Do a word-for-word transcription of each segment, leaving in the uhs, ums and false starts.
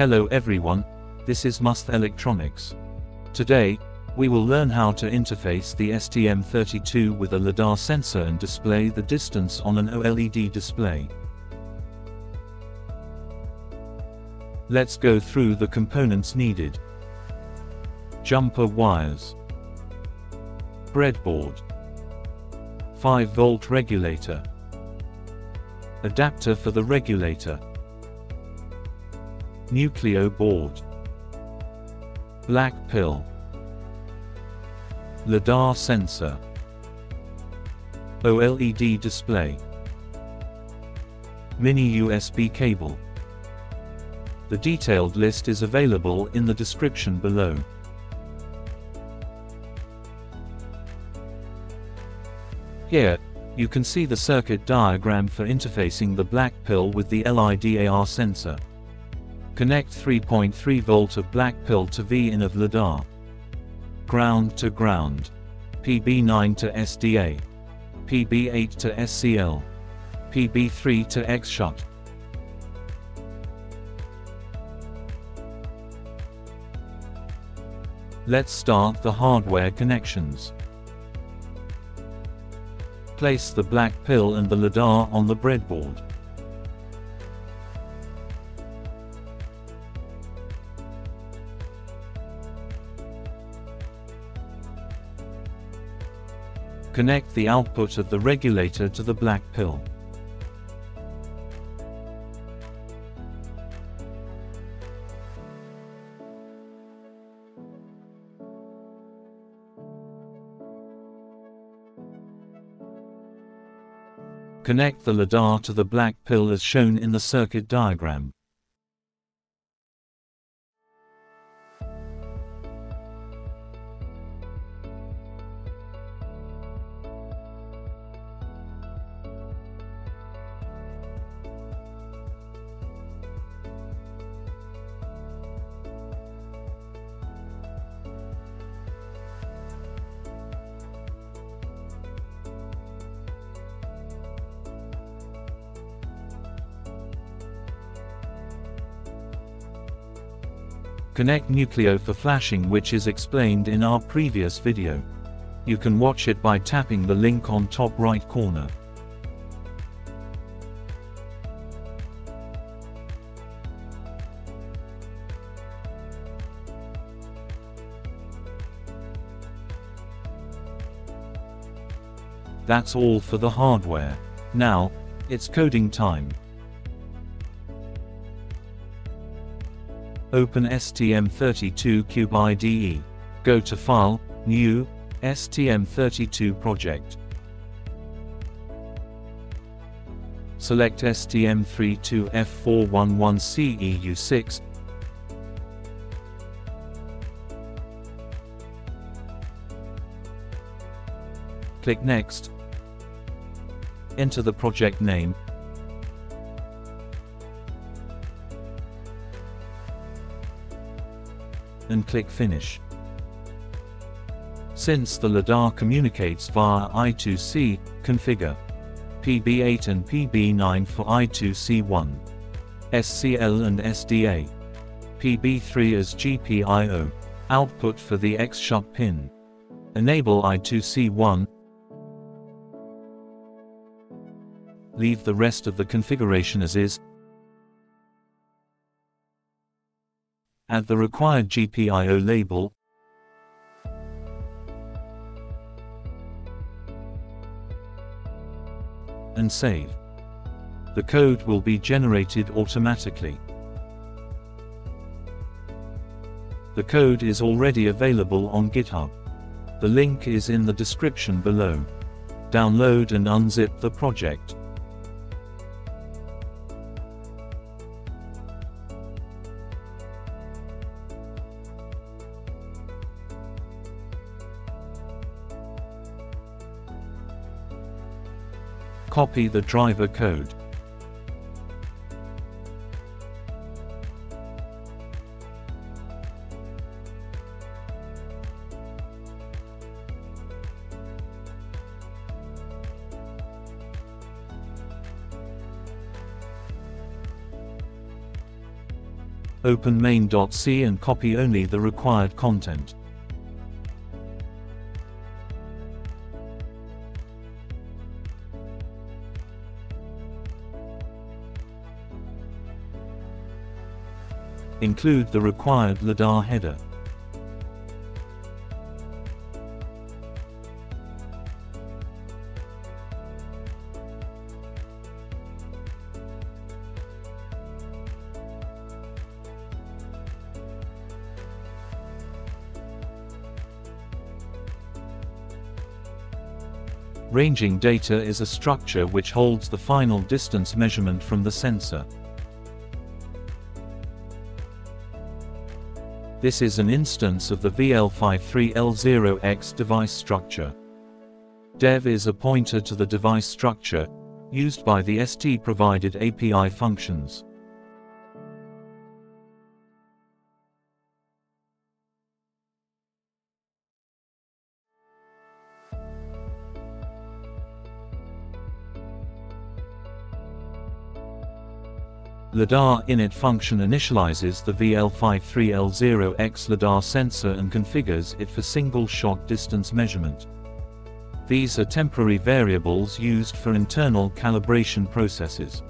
Hello everyone, this is Masth Electronics. Today, we will learn how to interface the S T M thirty-two with a LIDAR sensor and display the distance on an OLED display. Let's go through the components needed. Jumper wires, breadboard, five volt regulator, adapter for the regulator, Nucleo board, black pill, LIDAR sensor, OLED display, mini U S B cable. The detailed list is available in the description below. Here, you can see the circuit diagram for interfacing the black pill with the LIDAR sensor. Connect three point three volt of black pill to V I N of LIDAR. Ground to ground. P B nine to S D A. P B eight to S C L. P B three to X shut. Let's start the hardware connections. Place the black pill and the LIDAR on the breadboard. Connect the output of the regulator to the black pill. Connect the LIDAR to the black pill as shown in the circuit diagram. Connect Nucleo for flashing, which is explained in our previous video. You can watch it by tapping the link on top right corner. That's all for the hardware. Now, it's coding time. Open S T M thirty-two CubeIDE. Go to File, New, S T M thirty-two Project. Select S T M thirty-two F four eleven C E U six. Click Next. Enter the project name. And click Finish. Since the LIDAR communicates via I two C, configure P B eight and P B nine for I two C one, S C L and S D A, P B three as G P I O, output for the X shut pin. Enable I two C one. Leave the rest of the configuration as is. Add the required G P I O label. And save. The code will be generated automatically. The code is already available on GitHub. The link is in the description below. Download and unzip the project. Copy the driver code. open main.c and copy only the required content. Include the required LIDAR header. Ranging data is a structure which holds the final distance measurement from the sensor. This is an instance of the V L five three L zero X device structure. dev is a pointer to the device structure, used by the S T provided A P I functions. LIDAR init function initializes the V L five three L zero X LIDAR sensor and configures it for single shot distance measurement. These are temporary variables used for internal calibration processes.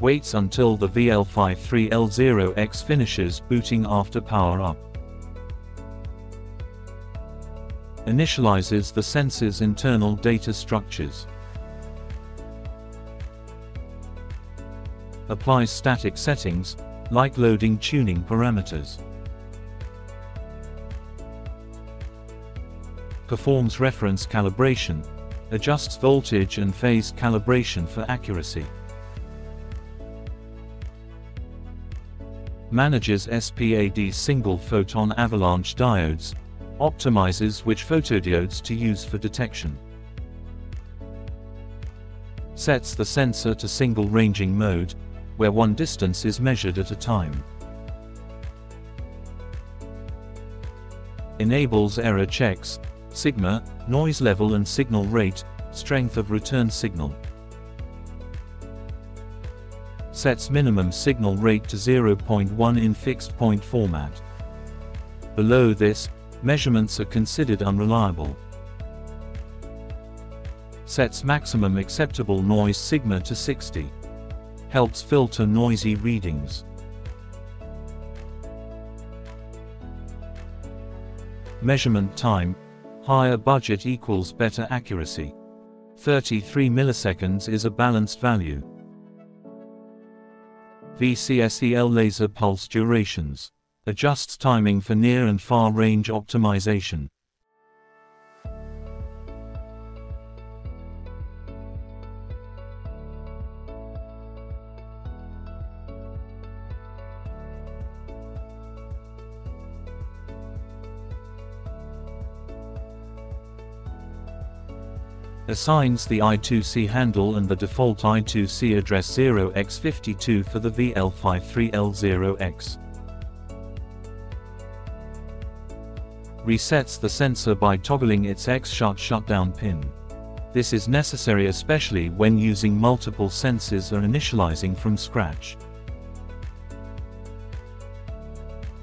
Waits until the V L five three L zero X finishes booting after power up. Initializes the sensor's internal data structures. Applies static settings, like loading tuning parameters. Performs reference calibration, adjusts voltage and phase calibration for accuracy. Manages SPAD single photon avalanche diodes, optimizes which photodiodes to use for detection. Sets the sensor to single ranging mode, where one distance is measured at a time. Enables error checks, sigma, noise level and signal rate, strength of return signal. Sets minimum signal rate to zero point one in fixed point format. Below this, measurements are considered unreliable. Sets maximum acceptable noise sigma to sixty. Helps filter noisy readings. Measurement time, higher budget equals better accuracy. thirty-three milliseconds is a balanced value. V C S E L laser pulse durations. Adjusts timing for near and far range optimization. Assigns the I two C handle and the default I two C address zero x fifty-two for the V L five three L zero X. Resets the sensor by toggling its X-shut shutdown pin. This is necessary especially when using multiple sensors or initializing from scratch.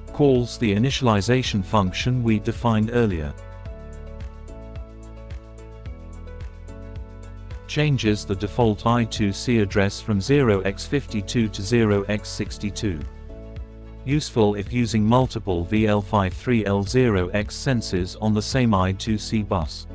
Calls the initialization function we defined earlier. Changes the default I two C address from zero x fifty-two to zero x sixty-two. Useful if using multiple V L five three L zero X sensors on the same I two C bus.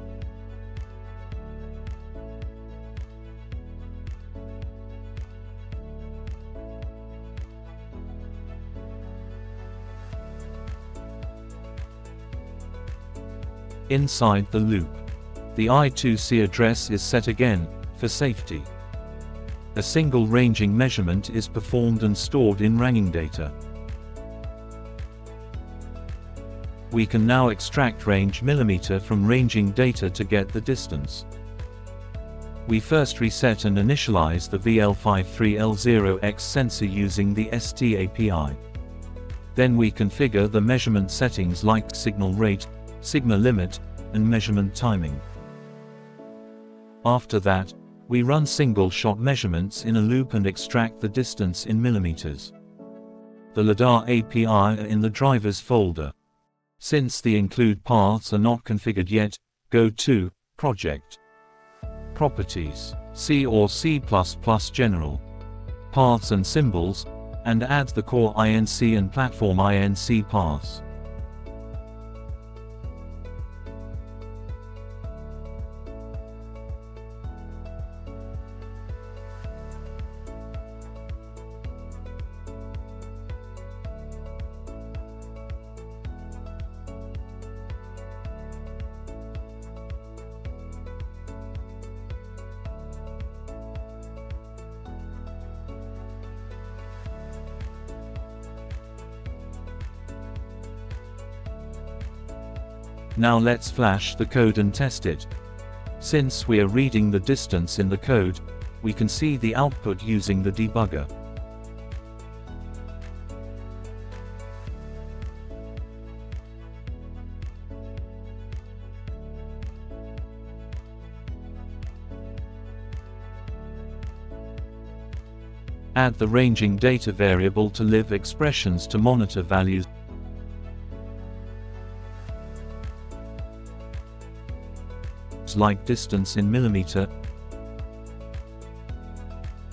Inside the loop, the I two C address is set again, for safety. A single ranging measurement is performed and stored in ranging data. We can now extract range millimeter from ranging data to get the distance. We first reset and initialize the V L five three L zero X sensor using the S T A P I. Then we configure the measurement settings like signal rate, sigma limit, and measurement timing. After that, we run single-shot measurements in a loop and extract the distance in millimeters. The LIDAR A P I are in the drivers folder. Since the include paths are not configured yet, go to Project, Properties, C or C plus plus General, Paths and Symbols, and add the Core I N C and Platform I N C paths. Now let's flash the code and test it. Since we are reading the distance in the code, we can see the output using the debugger. Add the ranging data variable to live expressions to monitor values. Like distance in millimeter,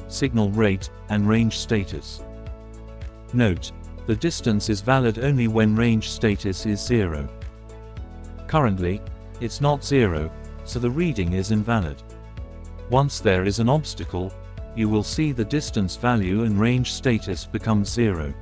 signal rate, and range status. Note, the distance is valid only when range status is zero. Currently, it's not zero, so the reading is invalid. Once there is an obstacle, you will see the distance value and range status becomes zero.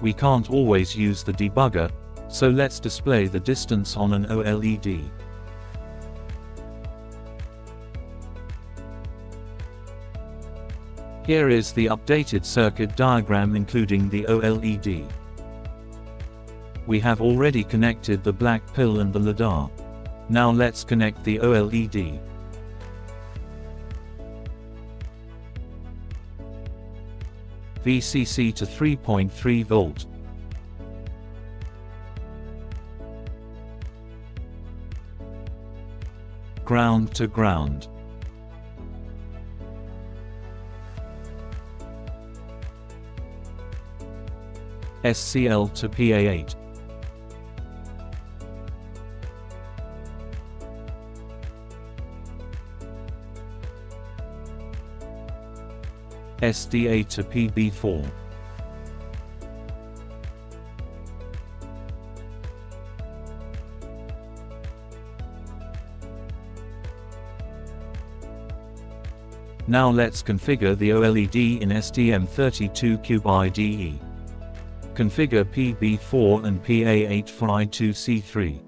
We can't always use the debugger, so let's display the distance on an OLED. Here is the updated circuit diagram including the OLED. We have already connected the black pill and the LIDAR. Now let's connect the OLED. V C C to three point three volt. Ground to ground. S C L to P A eight. S D A to P B four. Now let's configure the OLED in S T M thirty-two CubeIDE. Configure P B four and P A eight for I two C three.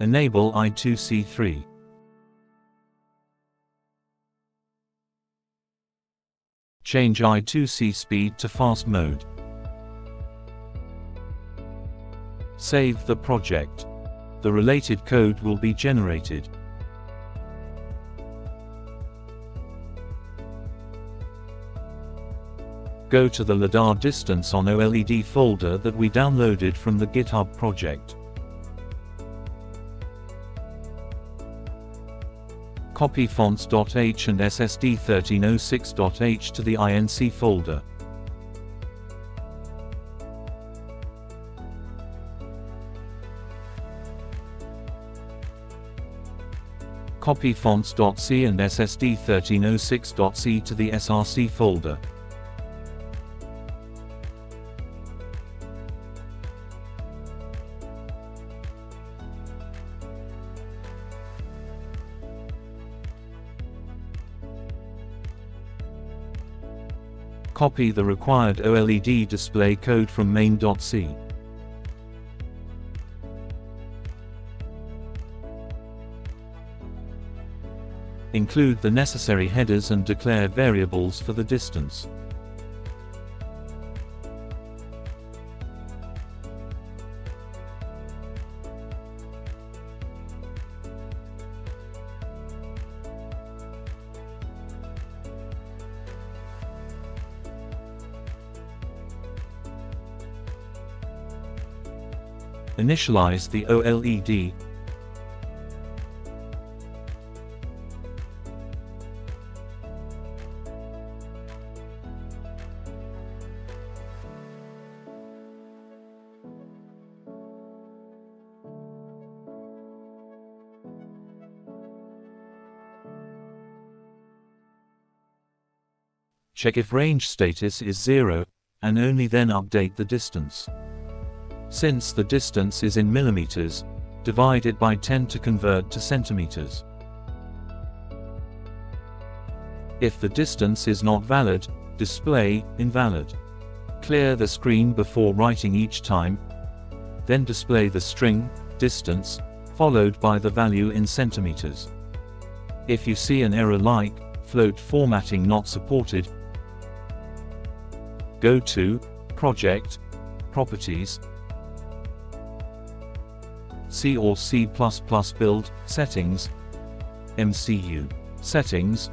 Enable I two C three. Change I two C speed to fast mode. Save the project. The related code will be generated. Go to the LIDAR distance on OLED folder that we downloaded from the GitHub project. Copy fonts.h and S S D thirteen oh six.h to the I N C folder. copy fonts.c and S T M thirty-two oh six dot C to the S R C folder. Copy the required OLED display code from main.c. Include the necessary headers and declare variables for the distance. Initialize the OLED. Check if range status is zero, and only then update the distance. Since the distance is in millimeters, divide it by ten to convert to centimeters. If the distance is not valid, display invalid. Clear the screen before writing each time, then display the string, distance, followed by the value in centimeters. If you see an error like, float formatting not supported, go to, Project, Properties, C or C++ build, settings, M C U, settings,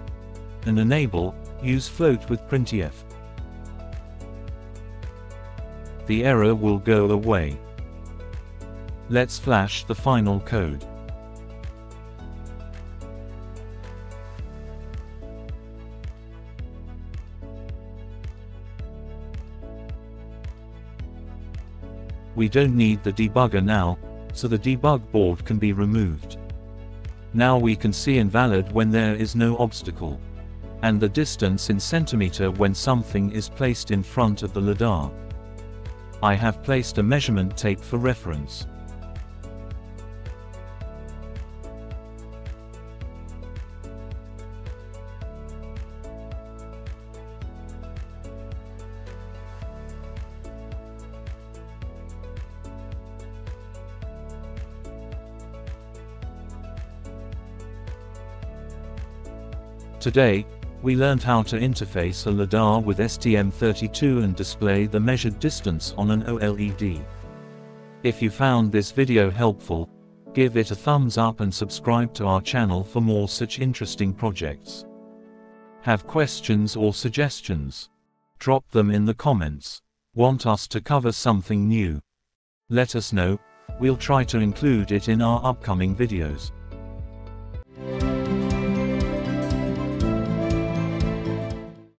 and enable, use float with printf. The error will go away. Let's flash the final code. We don't need the debugger now, so the debug board can be removed. Now we can see invalid when there is no obstacle, and the distance in centimeter when something is placed in front of the LIDAR. I have placed a measurement tape for reference. Today, we learned how to interface a LIDAR with S T M thirty-two and display the measured distance on an OLED. If you found this video helpful, give it a thumbs up and subscribe to our channel for more such interesting projects. Have questions or suggestions? Drop them in the comments. Want us to cover something new? Let us know, we'll try to include it in our upcoming videos.